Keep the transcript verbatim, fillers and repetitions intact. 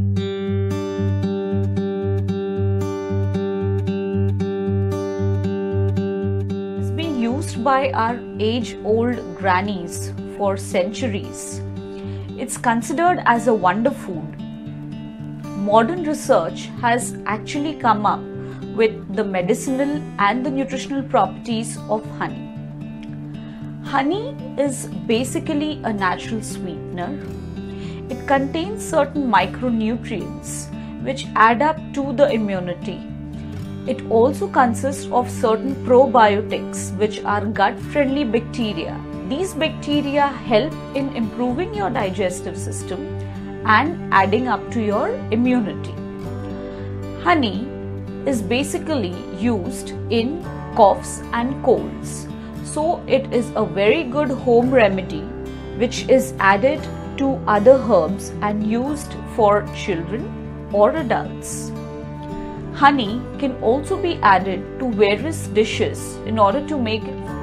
It's been used by our age-old grannies for centuries. It's considered as a wonder food. Modern research has actually come up with the medicinal and the nutritional properties of honey. Honey is basically a natural sweetener. It contains certain micronutrients which add up to the immunity. It also consists of certain probiotics which are gut-friendly bacteria. These bacteria help in improving your digestive system and adding up to your immunity. Honey is basically used in coughs and colds. So it is a very good home remedy which is added to other herbs and used for children or adults. Honey can also be added to various dishes in order to make